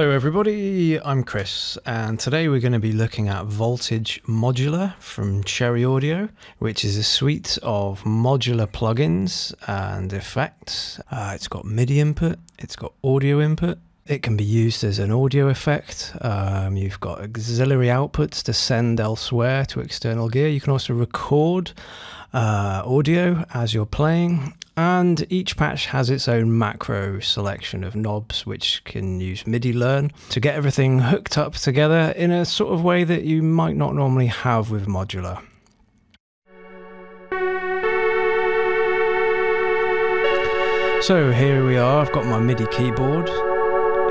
Hello everybody, I'm Chris, and today we're going to be looking at Voltage Modular from Cherry Audio, which is a suite of modular plugins and effects. It's got MIDI input, it's got audio input, it can be used as an audio effect, you've got auxiliary outputs to send elsewhere to external gear. You can also record audio as you're playing, and each patch has its own macro selection of knobs which can use MIDI learn to get everything hooked up together in a sort of way that you might not normally have with modular. So here we are, I've got my MIDI keyboard,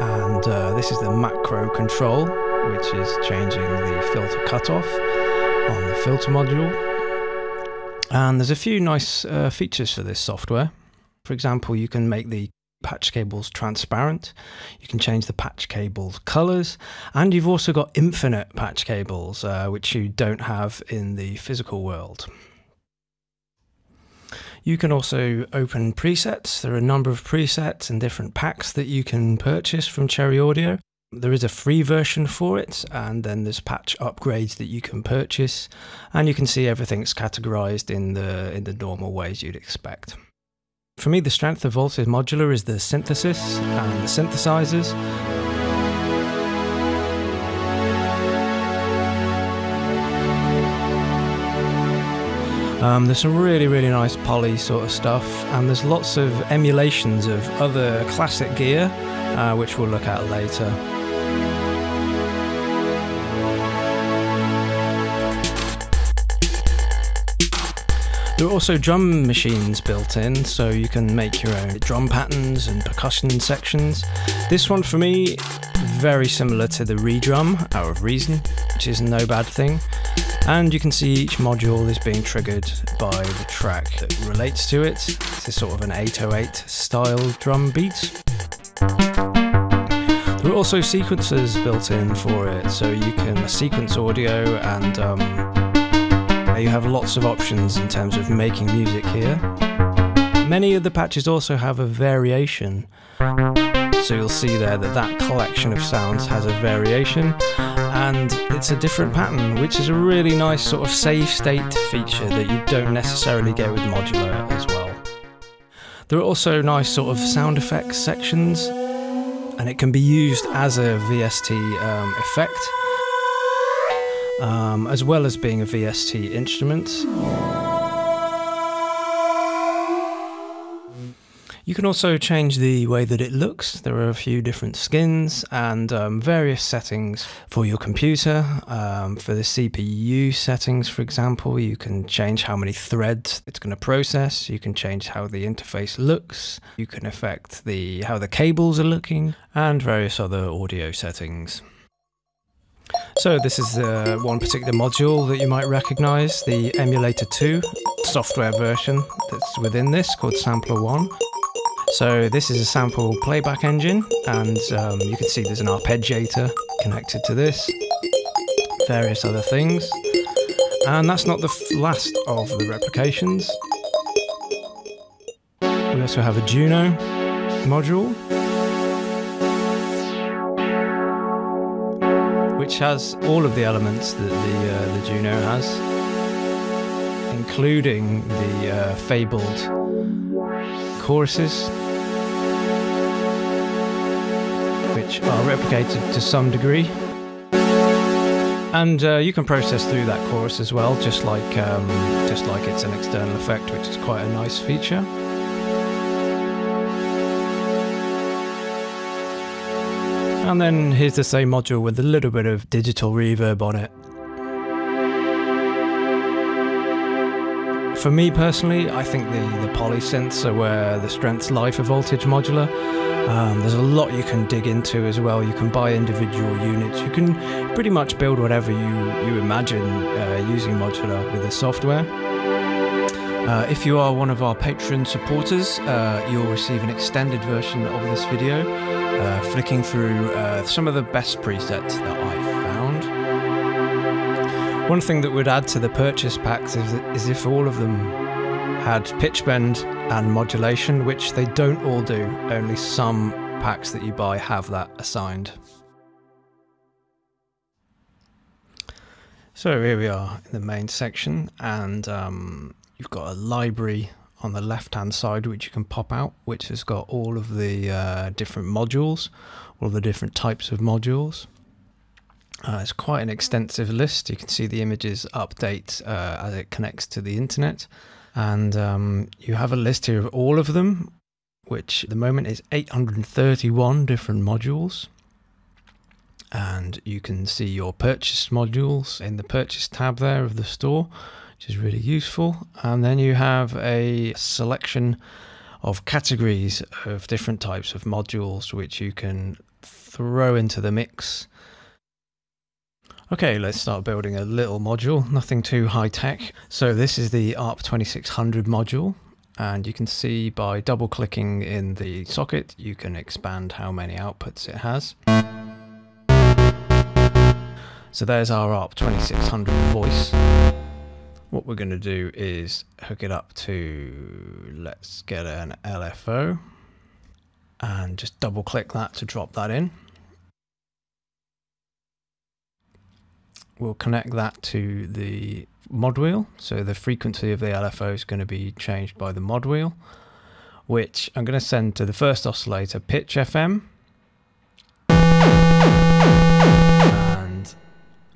and this is the macro control, which is changing the filter cutoff on the filter module. And there's a few nice features for this software. For example, you can make the patch cables transparent, you can change the patch cables colors, and you've also got infinite patch cables, which you don't have in the physical world. You can also open presets. There are a number of presets and different packs that you can purchase from Cherry Audio. There is a free version for it, and then there's patch upgrades that you can purchase, and you can see everything's categorized in the normal ways you'd expect. For me, the strength of Voltage Modular is the synthesis and the synthesizers. There's some really nice poly sort of stuff, and there's lots of emulations of other classic gear, which we'll look at later. There are also drum machines built in, so you can make your own drum patterns and percussion sections. This one for me, very similar to the Re-Drum out of Reason, which is no bad thing. And you can see each module is being triggered by the track that relates to it. It's a sort of an 808 style drum beat. There are also sequences built in for it, so you can sequence audio, and you have lots of options in terms of making music here. Many of the patches also have a variation. So you'll see there that that collection of sounds has a variation, and it's a different pattern, which is a really nice sort of save state feature that you don't necessarily get with modular as well. There are also nice sort of sound effects sections, and it can be used as a VST effect. As well as being a VST instrument. You can also change the way that it looks. There are a few different skins and various settings for your computer. For the CPU settings, for example, you can change how many threads it's going to process. You can change how the interface looks. You can affect how the cables are looking, and various other audio settings. So this is one particular module that you might recognise, the Emulator 2 software version that's within this, called Sampler 1. So this is a sample playback engine, and you can see there's an arpeggiator connected to this, various other things. And that's not the last of the replications. We also have a Juno module, which has all of the elements that the Juno has, including the fabled choruses, which are replicated to some degree. And you can process through that chorus as well, just like it's an external effect, which is quite a nice feature. And then here's the same module with a little bit of digital reverb on it. For me personally, I think the polysynths are where the strengths lie for Voltage Modular. There's a lot you can dig into as well. You can buy individual units. You can pretty much build whatever you imagine using modular with the software. If you are one of our Patreon supporters, you'll receive an extended version of this video, flicking through some of the best presets that I've found. One thing that would add to the purchase packs is if all of them had pitch bend and modulation, which they don't all do, only some packs that you buy have that assigned. So here we are in the main section, and you've got a library on the left hand side which you can pop out, which has got all of the different modules, all the different types of modules. It's quite an extensive list. You can see the images update as it connects to the internet, and you have a list here of all of them, which at the moment is 831 different modules. And you can see your purchased modules in the purchase tab there of the store, which is really useful. And then you have a selection of categories of different types of modules which you can throw into the mix. Okay, let's start building a little module, nothing too high tech. So this is the ARP 2600 module, and you can see by double clicking in the socket you can expand how many outputs it has. So there's our ARP 2600 voice. What we're going to do is hook it up to, let's get an LFO, and just double click that to drop that in. We'll connect that to the mod wheel. So the frequency of the LFO is going to be changed by the mod wheel, which I'm going to send to the first oscillator, pitch FM.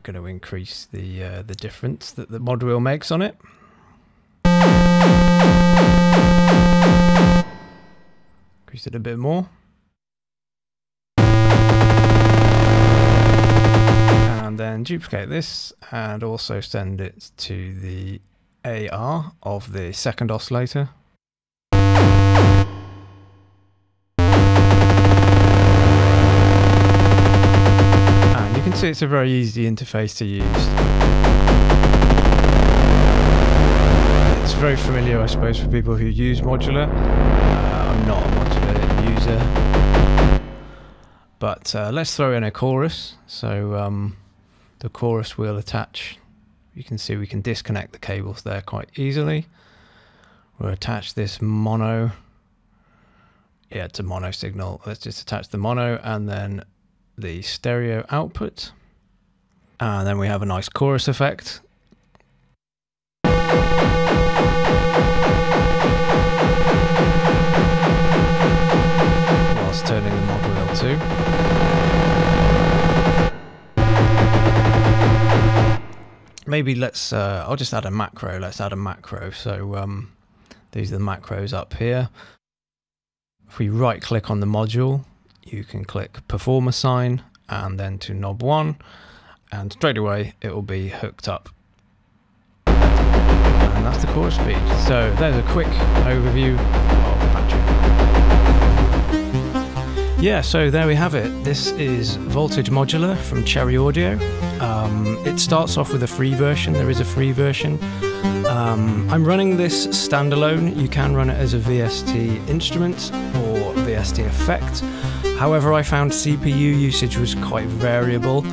Going to increase the difference that the mod wheel makes on it. Increase it a bit more. And then duplicate this and also send it to the AR of the second oscillator. So it's a very easy interface to use. It's very familiar, I suppose, for people who use modular. I'm not a modular user, but let's throw in a chorus. So the chorus will attach. You can see we can disconnect the cables there quite easily. We'll attach this mono. Yeah, it's a mono signal. Let's just attach the mono and then the stereo output, and then we have a nice chorus effect. Whilst turning the mod wheel too. Maybe let's I'll just add a macro. Let's add a macro. So these are the macros up here. If we right click on the module, you can click perform assign and then to knob 1, and straight away it will be hooked up. And that's the chorus speed. So there's a quick overview of Patreon. Yeah, so there we have it. This is Voltage Modular from Cherry Audio. It starts off with a free version. There is a free version. I'm running this standalone. You can run it as a VST instrument or VST effect. However, I found CPU usage was quite variable.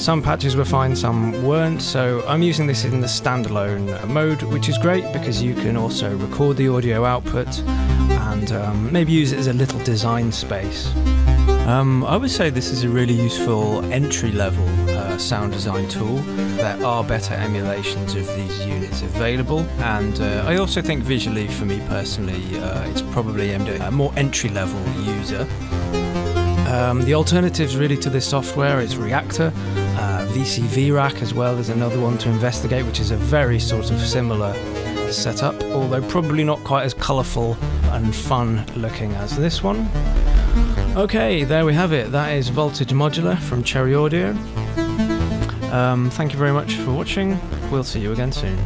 Some patches were fine, some weren't, so I'm using this in the standalone mode, which is great because you can also record the audio output and maybe use it as a little design space. I would say this is a really useful entry-level sound design tool. There are better emulations of these units available, and I also think visually, for me personally, it's probably aimed at a more entry-level user. The alternatives really to this software is Reactor, VCV Rack as well. There's another one to investigate, which is a very sort of similar setup, although probably not quite as colourful and fun looking as this one. Okay, there we have it. That is Voltage Modular from Cherry Audio. Thank you very much for watching. We'll see you again soon.